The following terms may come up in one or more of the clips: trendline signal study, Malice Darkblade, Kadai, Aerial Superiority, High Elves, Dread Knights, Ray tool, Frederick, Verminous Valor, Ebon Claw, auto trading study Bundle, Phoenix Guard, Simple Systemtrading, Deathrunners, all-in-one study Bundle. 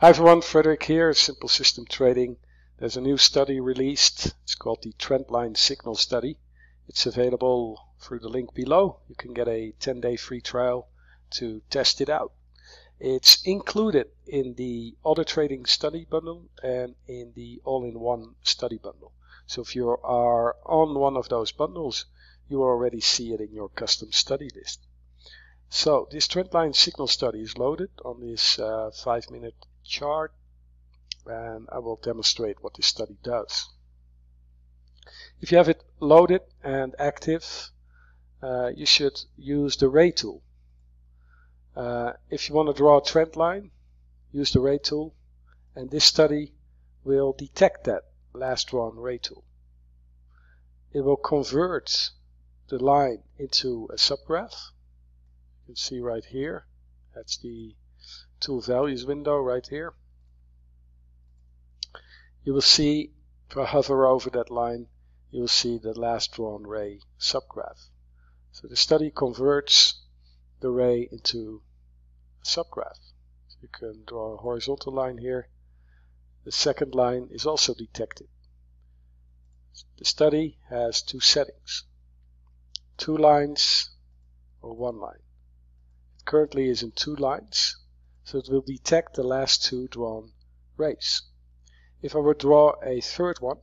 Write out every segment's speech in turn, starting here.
Hi everyone, Frederick here, Simple System Trading. There's a new study released. It's called the Trendline Signal Study. It's available through the link below. You can get a 10-day free trial to test it out. It's included in the Auto Trading Study Bundle and in the all-in-one study Bundle. So if you are on one of those bundles, you already see it in your custom study list. So this Trendline Signal Study is loaded on this 5-minute chart, and I will demonstrate what this study does. If you have it loaded and active, you should use the Ray tool. If you want to draw a trend line, use the Ray tool, and this study will detect that last drawn Ray tool. It will convert the line into a subgraph. You can see right here, that's the tool values window right here. You will see, if I hover over that line, you will see the last drawn ray subgraph. So the study converts the ray into a subgraph. So you can draw a horizontal line here. The second line is also detected. The study has two settings: two lines or one line. It currently is in two lines, so it will detect the last two drawn rays. If I would draw a third one,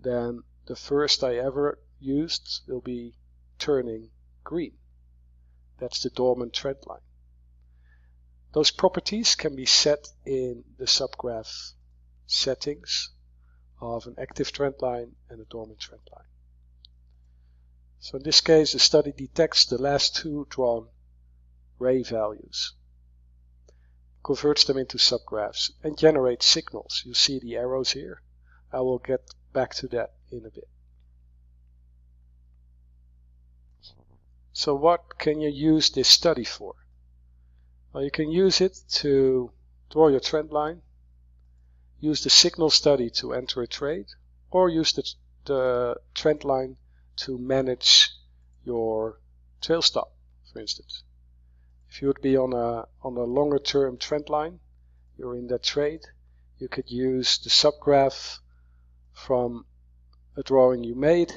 then the first I ever used will be turning green. That's the dormant trend line. Those properties can be set in the subgraph settings of an active trend line and a dormant trend line. So in this case, the study detects the last two drawn ray values, converts them into subgraphs, and generates signals. You see the arrows here. I will get back to that in a bit. So what can you use this study for? Well, you can use it to draw your trend line, use the signal study to enter a trade, or use the trend line to manage your trail stop, for instance. If you would be on a longer term trend line, you're in that trade, you could use the subgraph from a drawing you made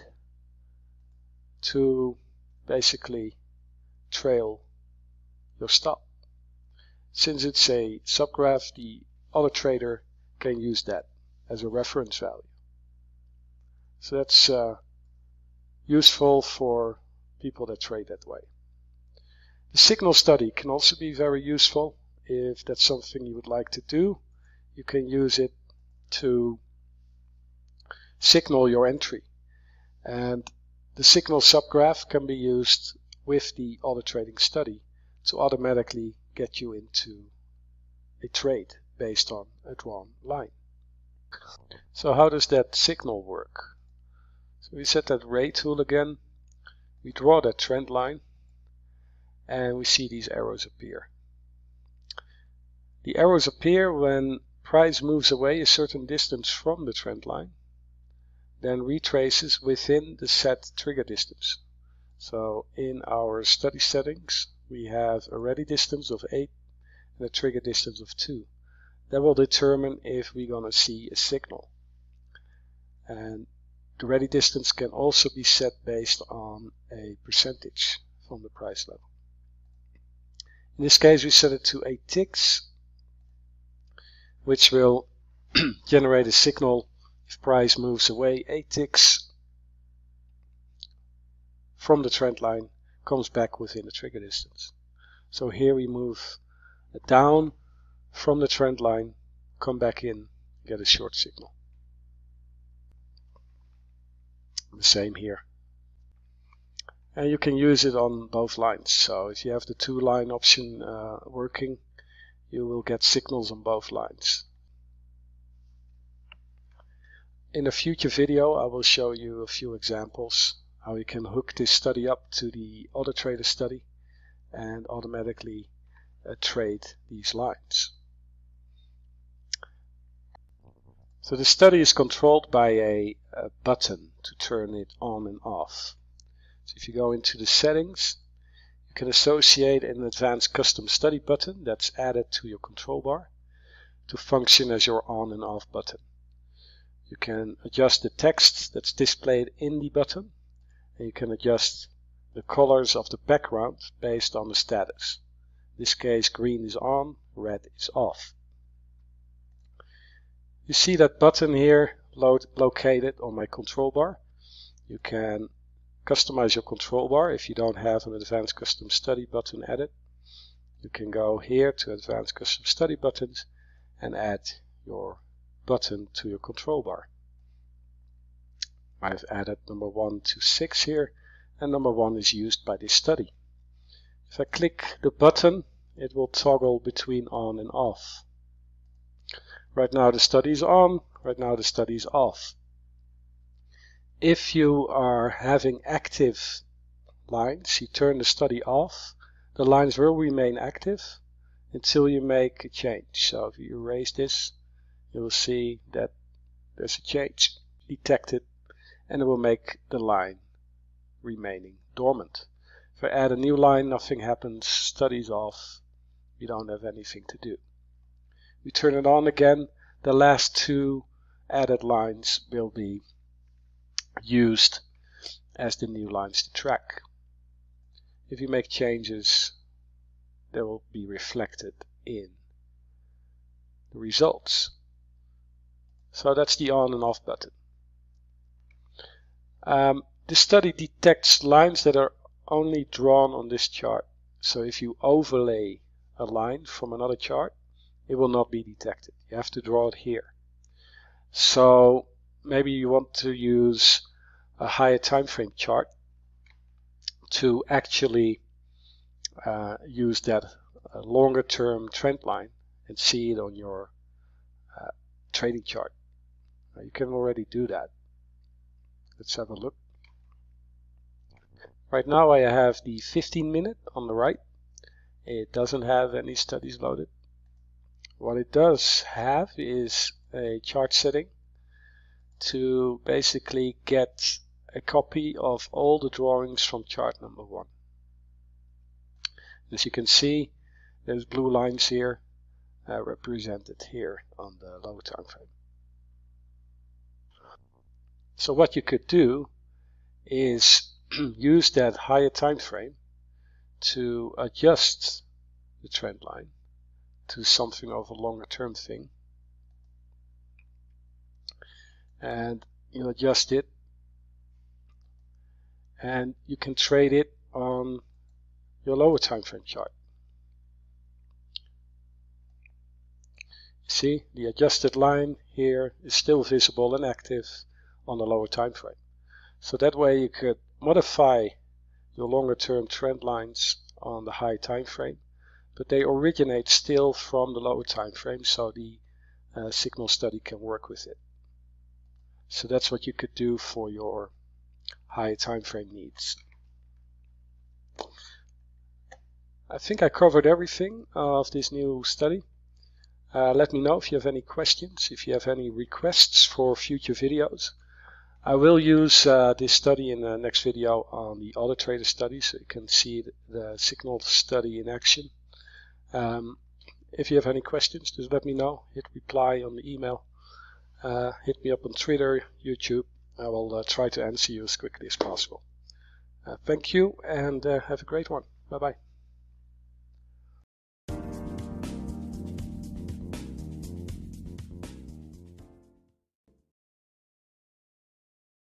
to basically trail your stop. Since it's a subgraph, the other trader can use that as a reference value. So that's useful for people that trade that way. The signal study can also be very useful. If that's something you would like to do, you can use it to signal your entry. And the signal subgraph can be used with the auto trading study to automatically get you into a trade based on a drawn line. So how does that signal work? So we set that Ray tool again. We draw that trend line, and we see these arrows appear. The arrows appear when price moves away a certain distance from the trend line, then retraces within the set trigger distance. So in our study settings, we have a ready distance of 8 and a trigger distance of 2. That will determine if we're going to see a signal. And the ready distance can also be set based on a percentage from the price level. In this case, we set it to 8 ticks, which will generate a signal if price moves away 8 ticks from the trend line, comes back within the trigger distance. So here we move down from the trend line, come back in, get a short signal. The same here. And you can use it on both lines. So if you have the two line option working, you will get signals on both lines. In a future video, I will show you a few examples how you can hook this study up to the auto trader study and automatically trade these lines. So the study is controlled by a button to turn it on and off. So if you go into the settings, you can associate an advanced custom study button that's added to your control bar to function as your on and off button. You can adjust the text that's displayed in the button, and you can adjust the colors of the background based on the status. In this case, green is on, red is off. You see that button here located on my control bar. You can customize your control bar if you don't have an advanced custom study button added. You can go here to advanced custom study buttons and add your button to your control bar. I've added number 1 to 6 here, and number 1 is used by this study. If I click the button, it will toggle between on and off. Right now the study is on, right now the study is off. If you are having active lines, you turn the study off, the lines will remain active until you make a change. So if you erase this, you will see that there's a change detected, and it will make the line remaining dormant. If I add a new line, nothing happens, study's off, we don't have anything to do. We turn it on again, the last two added lines will be used as the new lines to track. If you make changes, they will be reflected in the results. So that's the on and off button. The study detects lines that are only drawn on this chart. So if you overlay a line from another chart, it will not be detected. You have to draw it here. So maybe you want to use a higher time frame chart to actually use that longer term trend line and see it on your trading chart. You can already do that. Let's have a look. Right now I have the 15-minute on the right. It doesn't have any studies loaded. What it does have is a chart setting to basically get a copy of all the drawings from chart number 1. As you can see, there's blue lines here represented here on the lower time frame. So what you could do is use that higher time frame to adjust the trend line to something of a longer term thing, and you adjust it, and you can trade it on your lower time frame chart. See, the adjusted line here is still visible and active on the lower time frame. So that way you could modify your longer term trend lines on the high time frame, but they originate still from the lower time frame, so the signal study can work with it. So that's what you could do for your higher time frame needs. I think I covered everything of this new study. Let me know if you have any questions, if you have any requests for future videos. I will use this study in the next video on the auto trader study, so you can see the signal study in action. If you have any questions, just let me know. Hit reply on the email. Hit me up on Twitter, YouTube. I will try to answer you as quickly as possible. Thank you, and have a great one. Bye-bye.